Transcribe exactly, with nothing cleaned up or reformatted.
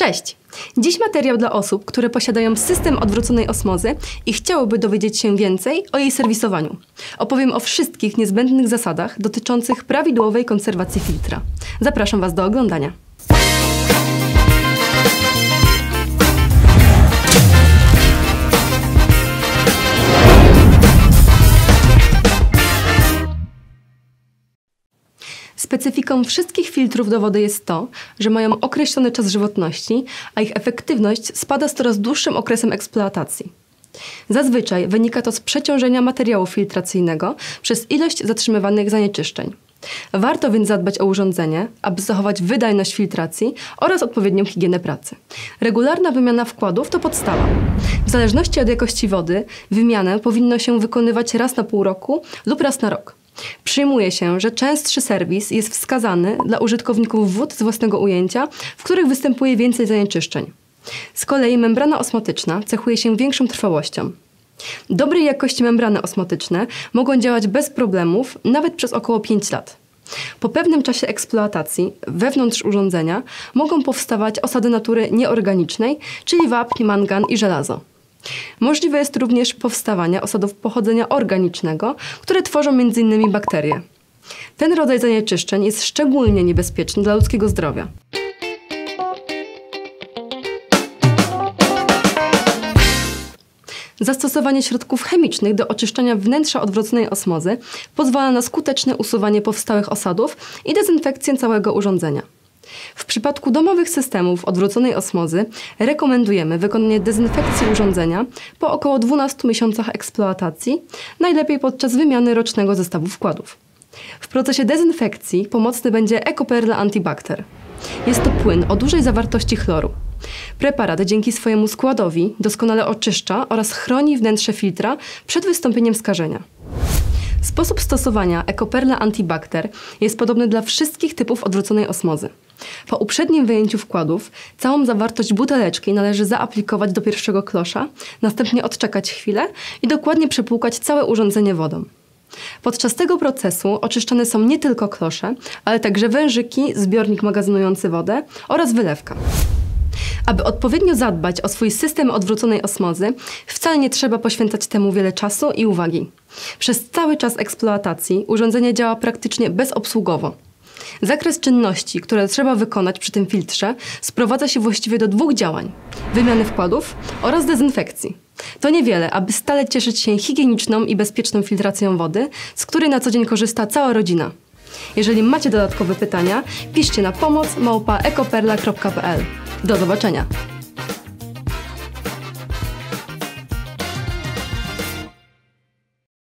Cześć! Dziś materiał dla osób, które posiadają system odwróconej osmozy i chciałyby dowiedzieć się więcej o jej serwisowaniu. Opowiem o wszystkich niezbędnych zasadach dotyczących prawidłowej konserwacji filtra. Zapraszam Was do oglądania. Specyfiką wszystkich filtrów do wody jest to, że mają określony czas żywotności, a ich efektywność spada z coraz dłuższym okresem eksploatacji. Zazwyczaj wynika to z przeciążenia materiału filtracyjnego przez ilość zatrzymywanych zanieczyszczeń. Warto więc zadbać o urządzenie, aby zachować wydajność filtracji oraz odpowiednią higienę pracy. Regularna wymiana wkładów to podstawa. W zależności od jakości wody, wymianę powinno się wykonywać raz na pół roku lub raz na rok. Przyjmuje się, że częstszy serwis jest wskazany dla użytkowników wód z własnego ujęcia, w których występuje więcej zanieczyszczeń. Z kolei membrana osmotyczna cechuje się większą trwałością. Dobrej jakości membrany osmotyczne mogą działać bez problemów nawet przez około pięć lat. Po pewnym czasie eksploatacji wewnątrz urządzenia mogą powstawać osady natury nieorganicznej, czyli wapń, mangan i żelazo. Możliwe jest również powstawanie osadów pochodzenia organicznego, które tworzą między innymi bakterie. Ten rodzaj zanieczyszczeń jest szczególnie niebezpieczny dla ludzkiego zdrowia. Zastosowanie środków chemicznych do oczyszczania wnętrza odwróconej osmozy pozwala na skuteczne usuwanie powstałych osadów i dezynfekcję całego urządzenia. W przypadku domowych systemów odwróconej osmozy rekomendujemy wykonanie dezynfekcji urządzenia po około dwunastu miesiącach eksploatacji, najlepiej podczas wymiany rocznego zestawu wkładów. W procesie dezynfekcji pomocny będzie Ecoperla Antibacter. Jest to płyn o dużej zawartości chloru. Preparat dzięki swojemu składowi doskonale oczyszcza oraz chroni wnętrze filtra przed wystąpieniem skażenia. Sposób stosowania Ecoperla Antibacter jest podobny dla wszystkich typów odwróconej osmozy. Po uprzednim wyjęciu wkładów całą zawartość buteleczki należy zaaplikować do pierwszego klosza, następnie odczekać chwilę i dokładnie przepłukać całe urządzenie wodą. Podczas tego procesu oczyszczane są nie tylko klosze, ale także wężyki, zbiornik magazynujący wodę oraz wylewka. Aby odpowiednio zadbać o swój system odwróconej osmozy, wcale nie trzeba poświęcać temu wiele czasu i uwagi. Przez cały czas eksploatacji urządzenie działa praktycznie bezobsługowo. Zakres czynności, które trzeba wykonać przy tym filtrze, sprowadza się właściwie do dwóch działań – wymiany wkładów oraz dezynfekcji. To niewiele, aby stale cieszyć się higieniczną i bezpieczną filtracją wody, z której na co dzień korzysta cała rodzina. Jeżeli macie dodatkowe pytania, piszcie na pomoc małpa ecoperla kropka pl. Do zobaczenia!